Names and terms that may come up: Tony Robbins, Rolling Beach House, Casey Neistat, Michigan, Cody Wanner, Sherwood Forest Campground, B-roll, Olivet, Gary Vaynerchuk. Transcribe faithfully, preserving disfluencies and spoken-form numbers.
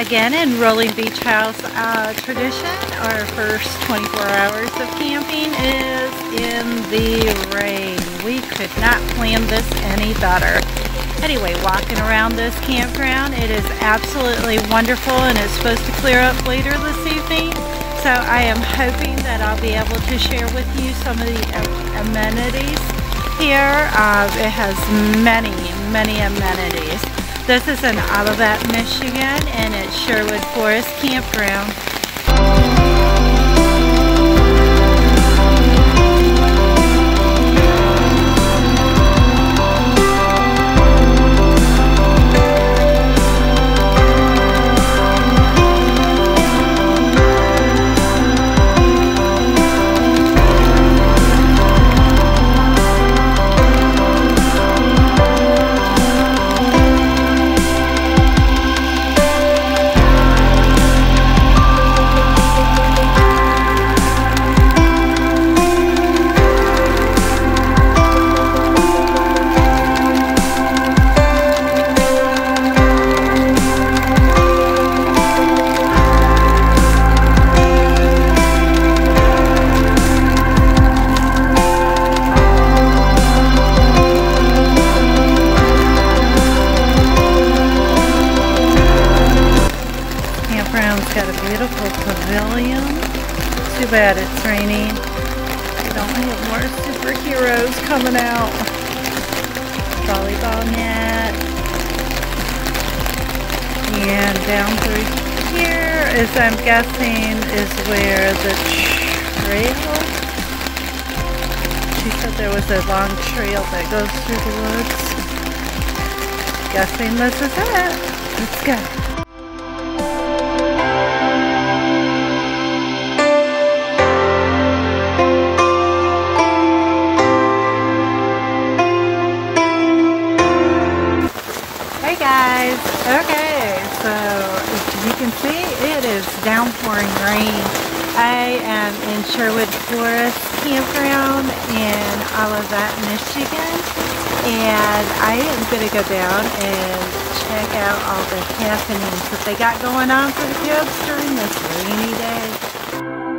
again in Rolling Beach House uh, tradition. Our first twenty-four hours of camping is in the rain. We could not plan this any better. Anyway, walking around this campground, it is absolutely wonderful, and it's supposed to clear up later this evening. So I am hoping that I'll be able to share with you some of the amenities here. Uh, it has many, many amenities. This is in Olivet, Michigan, and it's Sherwood Forest Campground. Got a beautiful pavilion. Too bad it's raining. We don't have more superheroes coming out. Volleyball net. And down through here, as I'm guessing, is where the trail. She said there was a long trail that goes through the woods. Guessing this is it. Let's go. Okay, so as you can see, it is downpouring rain. I am in Sherwood Forest Campground in Olivet, Michigan, and I am going to go down and check out all the happenings that they got going on for the kids during this rainy day.